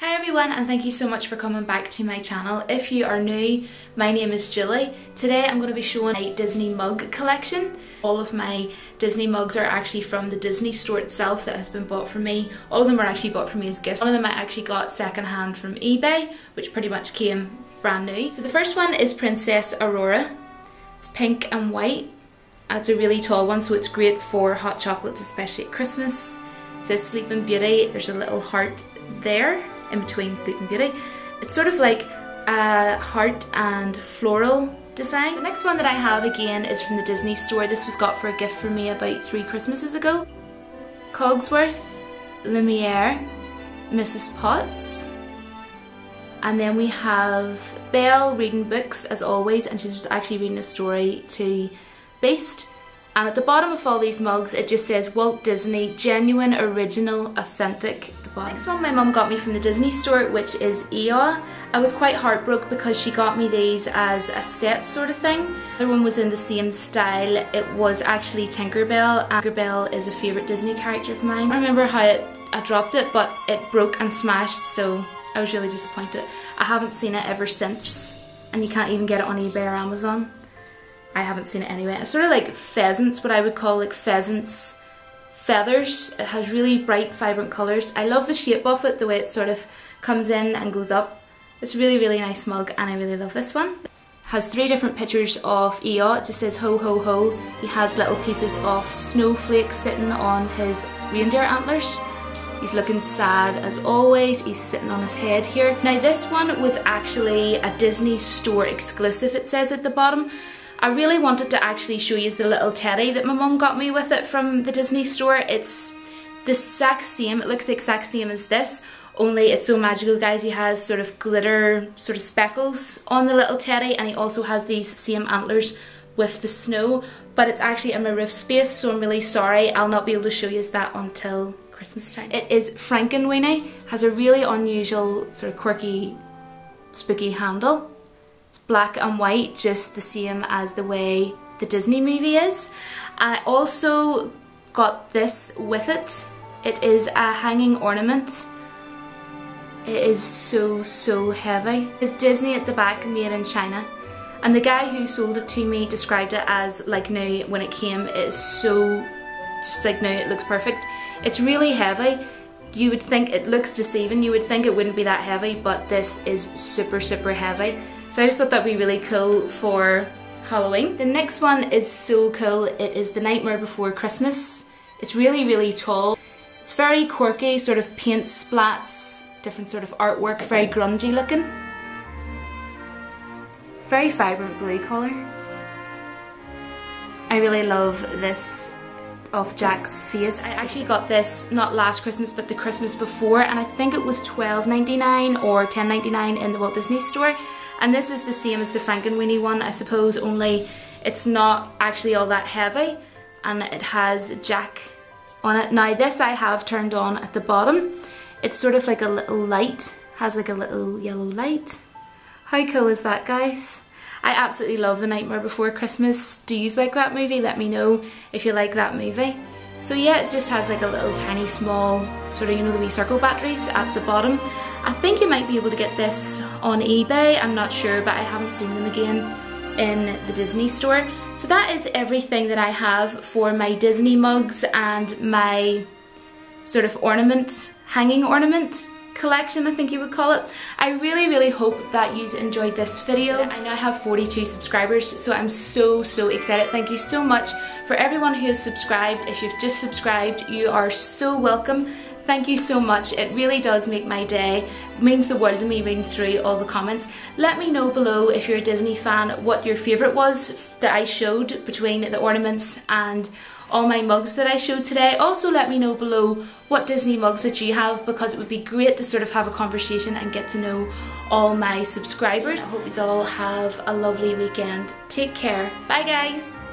Hi everyone, and thank you so much for coming back to my channel. If you are new, my name is Jilly. Today I'm going to be showing my Disney mug collection. All of my Disney mugs are actually from the Disney store itself that has been bought for me. All of them were actually bought for me as gifts. One of them I actually got second hand from eBay, which pretty much came brand new. So the first one is Princess Aurora. It's pink and white, and it's a really tall one, so it's great for hot chocolates, especially at Christmas. It says Sleeping Beauty. There's a little heart there in between Sleeping Beauty. It's sort of like a heart and floral design. The next one that I have again is from the Disney store. This was got for a gift for me about 3 Christmases ago. Cogsworth, Lumiere, Mrs. Potts, and then we have Belle reading books as always, and she's just actually reading a story to Beast. And at the bottom of all these mugs it just says Walt Disney, genuine, original, authentic. The next one my mum got me from the Disney store, which is Eeyore. I was quite heartbroken because she got me these as a set sort of thing. The other one was in the same style. It was actually Tinkerbell. Tinkerbell is a favourite Disney character of mine. I remember how I dropped it, but it broke and smashed, so I was really disappointed. I haven't seen it ever since, and you can't even get it on eBay or Amazon. I haven't seen it anyway. It's sort of like pheasants, what I would call like pheasants feathers. It has really bright, vibrant colours. I love the shape of it, the way it sort of comes in and goes up. It's a really, really nice mug, and I really love this one. It has 3 different pictures of Eeyore. It just says ho ho ho. He has little pieces of snowflakes sitting on his reindeer antlers. He's looking sad as always. He's sitting on his head here. Now this one was actually a Disney store exclusive, it says at the bottom. I really wanted to actually show you the little teddy that my mum got me with it from the Disney store. It's the exact same, it looks the exact same as this, only it's so magical, guys. He has sort of glitter, sort of speckles on the little teddy, and he also has these same antlers with the snow, but it's actually in my roof space, so I'm really sorry I'll not be able to show you that until Christmas time. It is Frankenweenie, has a really unusual, sort of quirky, spooky handle. Black and white, just the same as the way the Disney movie is. I also got this with it. It is a hanging ornament. It is so heavy. It's Disney at the back, made in China. And the guy who sold it to me described it as like new when it came. It is so, just like new, it looks perfect. It's really heavy. You would think it looks deceiving. You would think it wouldn't be that heavy, but this is super heavy. So I just thought that'd be really cool for Halloween. The next one is so cool. It is The Nightmare Before Christmas. It's really tall. It's very quirky, sort of paint splats, different sort of artwork, very grungy looking. Very vibrant blue colour. I really love this of Jack's face. I actually got this not last Christmas but the Christmas before, and I think it was $12.99 or $10.99 in the Walt Disney store. And this is the same as the Frankenweenie one, I suppose, only it's not actually all that heavy, and it has Jack on it. Now this I have turned on at the bottom. It's sort of like a little light, has like a little yellow light. How cool is that, guys? I absolutely love The Nightmare Before Christmas. Do you like that movie? Let me know if you like that movie. So yeah, it just has like a little tiny small, sort of, you know, the wee circle batteries at the bottom. I think you might be able to get this on eBay, I'm not sure, but I haven't seen them again in the Disney store. So that is everything that I have for my Disney mugs and my sort of ornament, hanging ornament collection, I think you would call it. I really hope that you enjoyed this video. I now have 42 subscribers, so I'm so excited. Thank you so much for everyone who has subscribed. If you've just subscribed, you are so welcome. Thank you so much. It really does make my day. It means the world to me reading through all the comments. Let me know below if you're a Disney fan what your favourite was that I showed between the ornaments and all my mugs that I showed today. Also let me know below what Disney mugs that you have, because it would be great to sort of have a conversation and get to know all my subscribers. I hope you all have a lovely weekend. Take care. Bye guys.